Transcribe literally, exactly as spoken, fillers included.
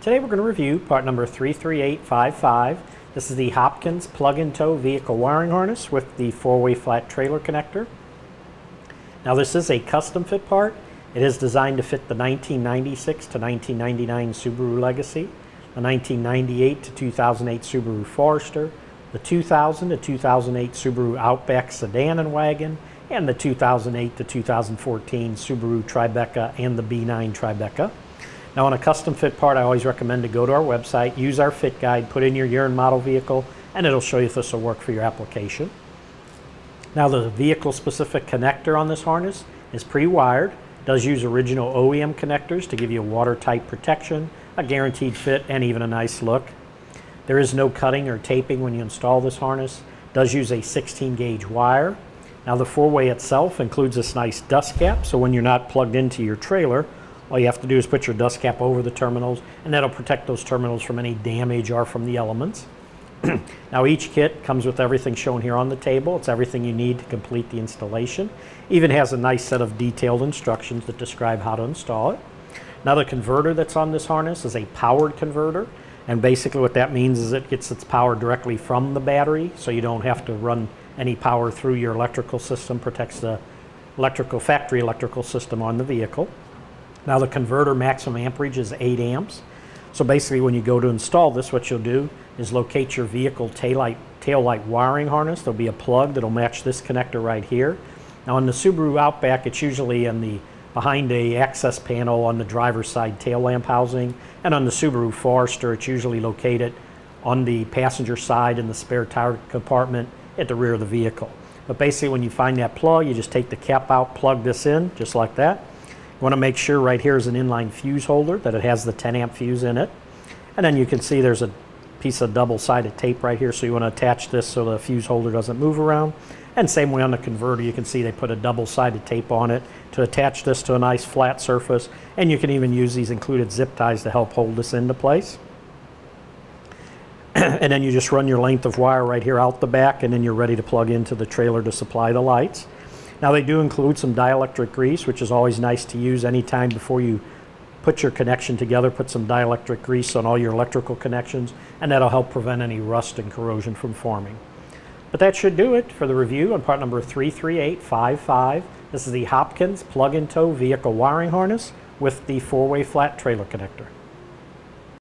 Today we're going to review part number three three eight five five. This is the Hopkins Plug-N-Tow vehicle wiring harness with the four-way flat trailer connector. Now this is a custom fit part. It is designed to fit the nineteen ninety-six to nineteen ninety-nine Subaru Legacy, the nineteen ninety-eight to two thousand eight Subaru Forester, the two thousand to two thousand eight Subaru Outback sedan and wagon, and the two thousand eight to two thousand fourteen Subaru Tribeca and the B nine Tribeca. Now on a custom fit part, I always recommend to go to our website, use our fit guide, put in your year and model vehicle, and it'll show you if this will work for your application. Now the vehicle specific connector on this harness is pre-wired, does use original O E M connectors to give you watertight protection, a guaranteed fit, and even a nice look. There is no cutting or taping when you install this harness, does use a sixteen gauge wire. Now the four-way itself includes this nice dust cap, so when you're not plugged into your trailer, all you have to do is put your dust cap over the terminals, and that'll protect those terminals from any damage or from the elements. Now each kit comes with everything shown here on the table. It's everything you need to complete the installation. Even has a nice set of detailed instructions that describe how to install it. Now the converter that's on this harness is a powered converter, and basically what that means is it gets its power directly from the battery, so you don't have to run any power through your electrical system, protects the electrical factory electrical system on the vehicle. Now the converter maximum amperage is eight amps. So basically when you go to install this, what you'll do is locate your vehicle taillight, taillight wiring harness. There'll be a plug that'll match this connector right here. Now on the Subaru Outback, it's usually in the behind a access panel on the driver's side tail lamp housing. And on the Subaru Forester, it's usually located on the passenger side in the spare tire compartment at the rear of the vehicle. But basically when you find that plug, you just take the cap out, plug this in just like that. You want to make sure right here is an inline fuse holder, that it has the ten amp fuse in it. And then you can see there's a piece of double-sided tape right here, so you want to attach this so the fuse holder doesn't move around. And same way on the converter, you can see they put a double-sided tape on it to attach this to a nice flat surface. And you can even use these included zip ties to help hold this into place. And then you just run your length of wire right here out the back, and then you're ready to plug into the trailer to supply the lights. Now they do include some dielectric grease, which is always nice to use anytime before you put your connection together. Put some dielectric grease on all your electrical connections, and that'll help prevent any rust and corrosion from forming. But that should do it for the review on part number three three eight five five. This is the Hopkins Plug-N-Tow vehicle wiring harness with the four-way flat trailer connector.